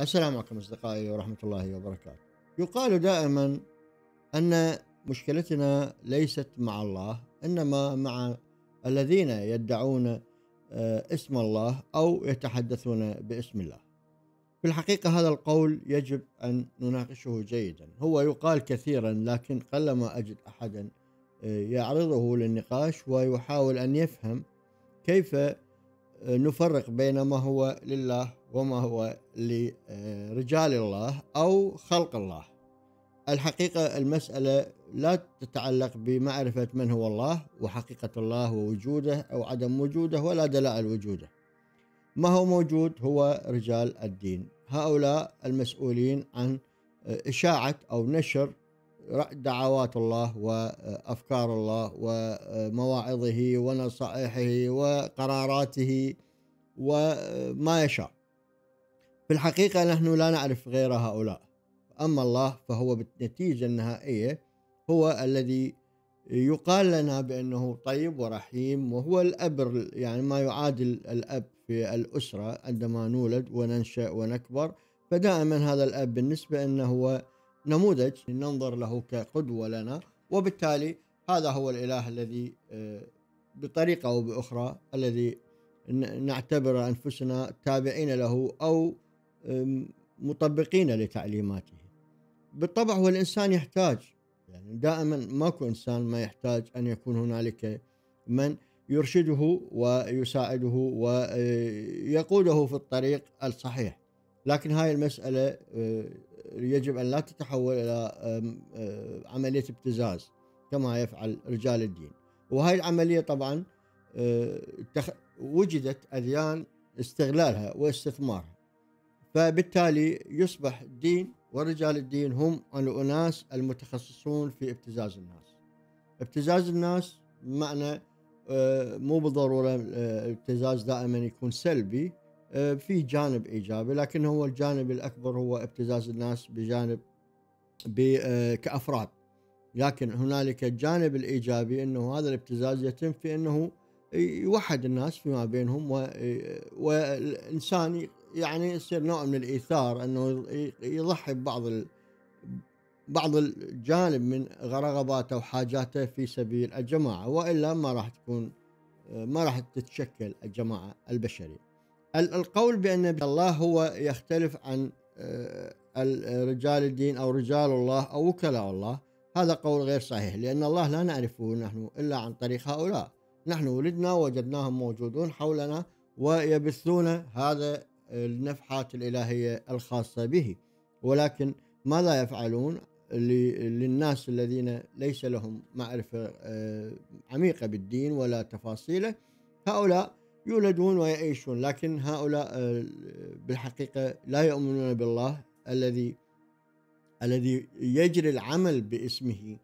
السلام عليكم أصدقائي ورحمة الله وبركاته. يقال دائما أن مشكلتنا ليست مع الله إنما مع الذين يدعون اسم الله أو يتحدثون باسم الله. في الحقيقة هذا القول يجب أن نناقشه جيدا، هو يقال كثيرا لكن قلما أجد أحدا يعرضه للنقاش ويحاول أن يفهم كيف نفرق بين ما هو لله وما هو لرجال الله أو خلق الله. الحقيقة المسألة لا تتعلق بمعرفة من هو الله وحقيقة الله ووجوده أو عدم وجوده ولا دلائل وجوده، ما هو موجود هو رجال الدين، هؤلاء المسؤولين عن إشاعة أو نشر دعوات الله وأفكار الله ومواعظه ونصائحه وقراراته وما يشاء. في الحقيقة نحن لا نعرف غير هؤلاء، أما الله فهو بالنتيجة النهائية هو الذي يقال لنا بأنه طيب ورحيم، وهو الأب، يعني ما يعادل الأب في الأسرة عندما نولد وننشأ ونكبر، فدائما هذا الأب بالنسبة أنه هو نموذج ننظر له كقدوة لنا، وبالتالي هذا هو الإله الذي بطريقة أو بأخرى الذي نعتبر أنفسنا تابعين له أو مطبقين لتعليماته. بالطبع هو الإنسان يحتاج، يعني دائما ماكو إنسان ما يحتاج أن يكون هنالك من يرشده ويساعده ويقوده في الطريق الصحيح، لكن هاي المسألة يجب أن لا تتحول إلى عملية ابتزاز كما يفعل رجال الدين. وهي العملية طبعا وجدت أديان استغلالها واستثمارها، فبالتالي يصبح الدين ورجال الدين هم الأناس المتخصصون في ابتزاز الناس. ابتزاز الناس معنى مو بالضرورة الابتزاز دائما يكون سلبي، في جانب إيجابي، لكن هو الجانب الأكبر هو ابتزاز الناس بجانب كأفراد، لكن هنالك الجانب الإيجابي أنه هذا الابتزاز يتم في أنه يوحد الناس فيما بينهم، والإنسان يعني يصير نوع من الإيثار أنه يضحي بعض الجانب من رغباته وحاجاته في سبيل الجماعة، وإلا ما راح تتشكل الجماعة البشرية. القول بأن الله هو يختلف عن رجال الدين أو رجال الله أو وكلاء الله هذا قول غير صحيح، لأن الله لا نعرفه نحن إلا عن طريق هؤلاء، نحن ولدنا وجدناهم موجودون حولنا ويبثون هذا النفحات الإلهية الخاصة به، ولكن ماذا يفعلون للناس الذين ليس لهم معرفة عميقة بالدين ولا تفاصيله؟ هؤلاء يولدون ويعيشون، لكن هؤلاء بالحقيقة لا يؤمنون بالله الذي يجري العمل باسمه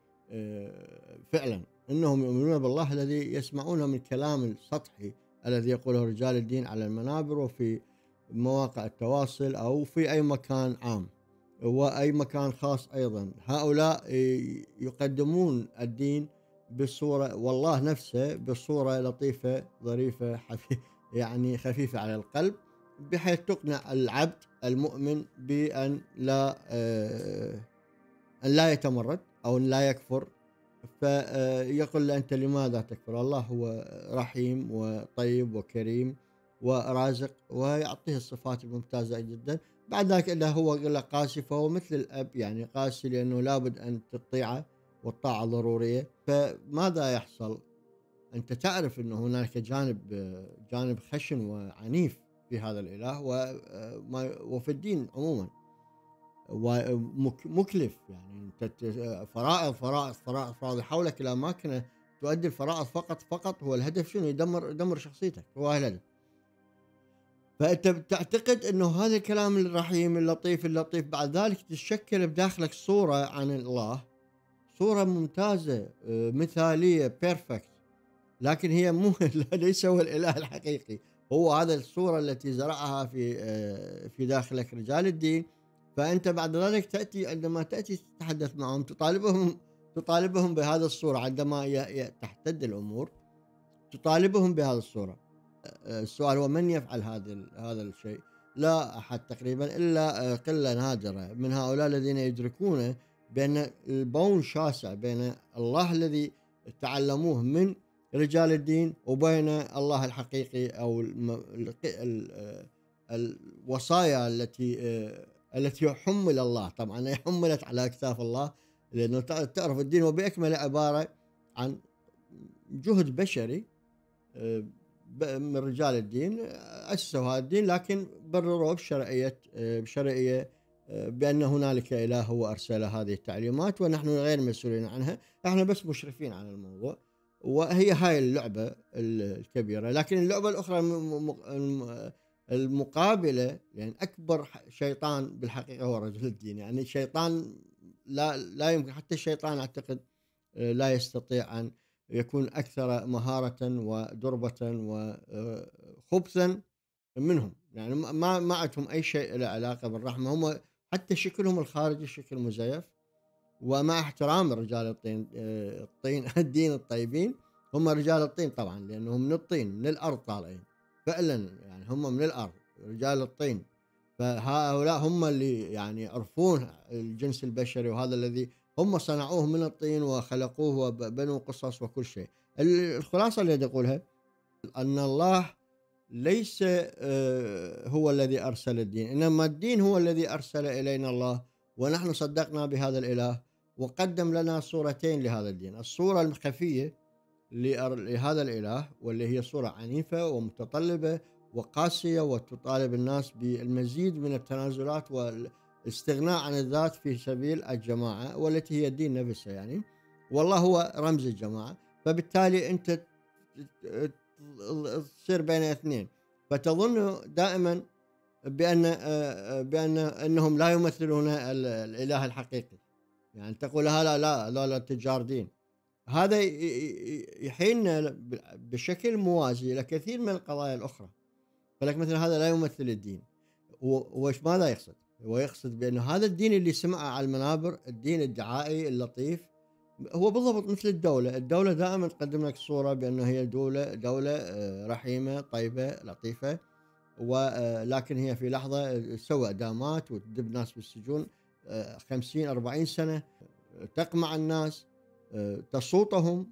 فعلا، إنهم يؤمنون بالله الذي يسمعونه من كلام السطحي الذي يقوله رجال الدين على المنابر وفي مواقع التواصل أو في أي مكان عام وأي مكان خاص أيضا. هؤلاء يقدمون الدين بالصورة والله نفسه بصورة لطيفة ظريفة يعني خفيفة على القلب، بحيث تقنع العبد المؤمن بأن لا يتمرد أو لا يكفر، فيقول له أنت لماذا تكفر؟ الله هو رحيم وطيب وكريم ورازق ويعطيه الصفات الممتازة جدا. بعد ذلك إلا هو يقول له قاسي، فهو مثل الأب يعني قاسي لأنه لابد أن تطيعه والطاعة ضرورية. فماذا يحصل؟ أنت تعرف أن هناك جانب خشن وعنيف في هذا الإله وفي الدين عموما، ومكلف، يعني فرائض حولك إلى أماكن تؤدي الفرائض فقط هو الهدف شنو؟ يدمر شخصيتك، هو الهدف. فأنت تعتقد أنه هذا الكلام الرحيم اللطيف بعد ذلك تتشكل بداخلك صورة عن الله، صورة ممتازة مثالية بيرفكت، لكن هي ليس هو الإله الحقيقي، هو هذا الصورة التي زرعها في داخلك رجال الدين. فأنت بعد ذلك عندما تأتي تتحدث معهم تطالبهم بهذا الصورة، عندما تحتد الأمور تطالبهم بهذا الصورة. السؤال هو من يفعل هذا الشيء؟ لا أحد تقريبا إلا قلة نادرة من هؤلاء الذين يدركون بأن البون شاسع بين الله الذي تعلموه من رجال الدين وبين الله الحقيقي أو الوصايا التي حمل الله. طبعا هي حملت على أكتاف الله، لأنه تعرف الدين وبأكمله عبارة عن جهد بشري من رجال الدين أسسوا هذا الدين، لكن برروه بشرعية بأن هنالك إله هو أرسل هذه التعليمات ونحن غير مسؤولين عنها، نحن بس مشرفين على الموضوع، وهي هاي اللعبة الكبيرة. لكن اللعبة الأخرى المقابلة، يعني أكبر شيطان بالحقيقة هو رجل الدين، يعني الشيطان لا يمكن، حتى الشيطان أعتقد لا يستطيع أن يكون أكثر مهارة ودربة وخبثا منهم، يعني ما عندهم أي شيء له علاقة بالرحمة، هم حتى شكلهم الخارجي شكل مزيف، ومع احترام رجال الدين الطيبين هم رجال الطين طبعا، لأنهم من الطين من الأرض طالعين فعلا، يعني هم من الأرض رجال الطين، فهؤلاء هم اللي يعني يعرفون الجنس البشري، وهذا الذي هم صنعوه من الطين وخلقوه وبنوا قصص وكل شيء. الخلاصة اللي أقولها أن الله ليس هو الذي أرسل الدين، إنما الدين هو الذي أرسل إلينا الله، ونحن صدقنا بهذا الإله، وقدم لنا صورتين لهذا الدين، الصورة الخفية لهذا الإله واللي هي صورة عنيفة ومتطلبة وقاسية وتطالب الناس بالمزيد من التنازلات والاستغناء عن الذات في سبيل الجماعة، والتي هي الدين نفسه يعني، والله هو رمز الجماعة. فبالتالي أنت تصير بين اثنين، فتظن دائما بأن أنهم لا يمثلون الإله الحقيقي، يعني تقول هلا لا تجار دين. هذا يحين بشكل موازي لكثير من القضايا الأخرى، فلك مثل هذا لا يمثل الدين. وش ماذا يقصد؟ هو يقصد بأنه هذا الدين اللي سمعه على المنابر، الدين الدعائي اللطيف، هو بالضبط مثل الدولة دائما تقدم لك صورة بأنه هي دولة رحيمة طيبة لطيفة، ولكن هي في لحظة تسوي إعدامات وتدب ناس بالسجون 50-40 سنة، تقمع الناس، تصوتهم،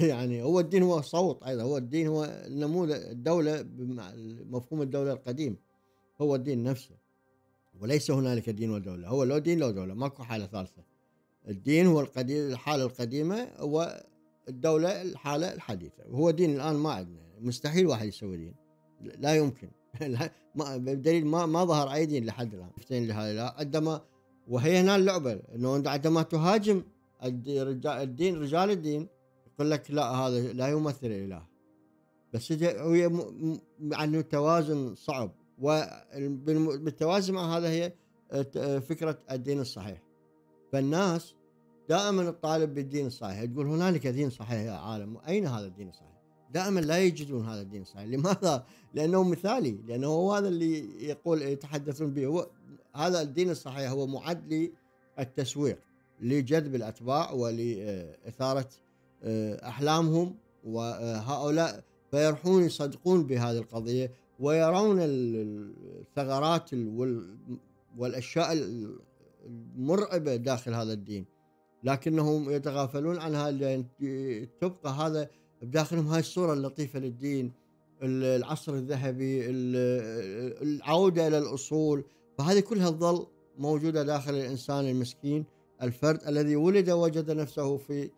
يعني هو الدين هو صوت أيضا، هو الدين هو نموذج الدولة بمفهوم الدولة القديم، هو الدين نفسه، وليس هنالك دين ودولة، هو لو دين لو دولة، ماكو حالة ثالثة. الدين هو القديم الحالة القديمة، والدولة الحالة الحديثة، وهو دين الآن ما عندنا، مستحيل واحد يسوي دين، لا يمكن بدليل ما ظهر أي دين لحد الآن. عندما وهي هنا اللعبة، إنه عندما تهاجم الدين رجال الدين يقول لك لا هذا لا يمثل الإله، بس هي يعني توازن صعب، وبالتوازن مع هذا هي فكرة الدين الصحيح. فالناس دائما تطالب بالدين الصحيح، تقول هنالك دين صحيح يا عالم، أين هذا الدين الصحيح؟ دائما لا يجدون هذا الدين الصحيح. لماذا؟ لأنه مثالي، لأنه هو هذا اللي يتحدثون به، هو هذا الدين الصحيح، هو معد للتسويق، لجذب الأتباع ولإثارة أحلامهم، وهؤلاء فيرحون يصدقون بهذه القضية، ويرون الثغرات والأشياء المرعبة داخل هذا الدين، لكنهم يتغافلون عنها، لأن تبقى هذا بداخلهم هاي الصورة اللطيفة للدين، العصر الذهبي، العودة إلى الأصول، فهذه كلها تظل موجودة داخل الإنسان المسكين، الفرد الذي ولد وجد نفسه في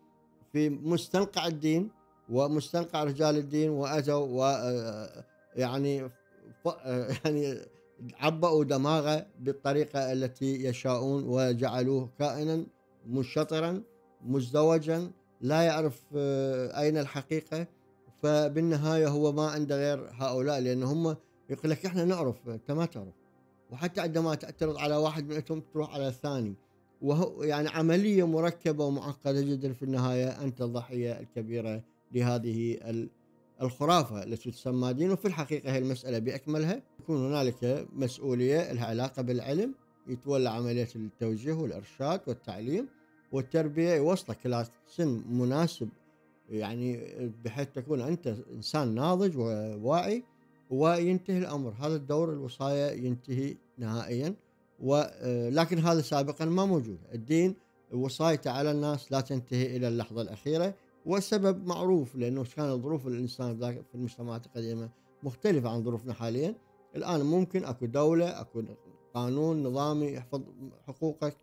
مستنقع الدين ومستنقع رجال الدين، وأتوا يعني عبأوا دماغه بالطريقة التي يشاءون، وجعلوه كائنا منشطرا مزدوجا لا يعرف أين الحقيقة. فبالنهاية هو ما عنده غير هؤلاء، لأن هم يقول لك إحنا نعرف أنت ما تعرف، وحتى عندما تعترض على واحد منهم تروح على الثاني، وهو يعني عملية مركبة ومعقدة جدا. في النهاية أنت الضحية الكبيرة لهذه الخرافة التي تسمى دين. وفي الحقيقة هي المسألة بأكملها، يكون هنالك مسؤولية لها علاقة بالعلم، يتولى عملية التوجيه والإرشاد والتعليم والتربية، يوصلك إلى سن مناسب يعني بحيث تكون أنت إنسان ناضج وواعي، وينتهي الأمر، هذا الدور الوصاية ينتهي نهائيا. ولكن هذا سابقا ما موجود، الدين وصايته على الناس لا تنتهي إلى اللحظة الأخيرة، والسبب معروف لأنه كان ظروف الإنسان في المجتمعات القديمة مختلفة عن ظروفنا حاليا. الآن ممكن أكو دولة، أكو قانون نظامي يحفظ حقوقك،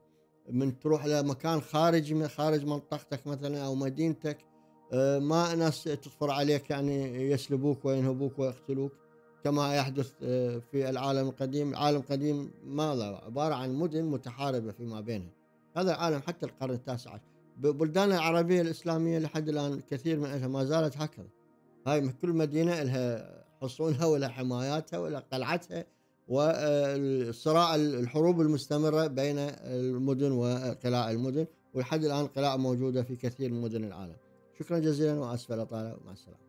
من تروح إلى مكان خارجي من خارج منطقتك مثلا أو مدينتك، ما ناس تظفر عليك يعني يسلبوك وينهبوك ويقتلوك كما يحدث في العالم القديم. العالم القديم ماذا؟ عبارة عن مدن متحاربة فيما بينها. هذا العالم حتى القرن التاسع عشر، بلدان العربية الإسلامية لحد الآن كثير منها ما زالت هكذا. هاي كل مدينة لها حصونها ولها حماياتها ولها قلعتها، والصراع الحروب المستمرة بين المدن وقلاع المدن، ولحد الآن قلاع موجودة في كثير من مدن العالم. شكرا جزيلا وأسف على الإطالة، ومع السلامة.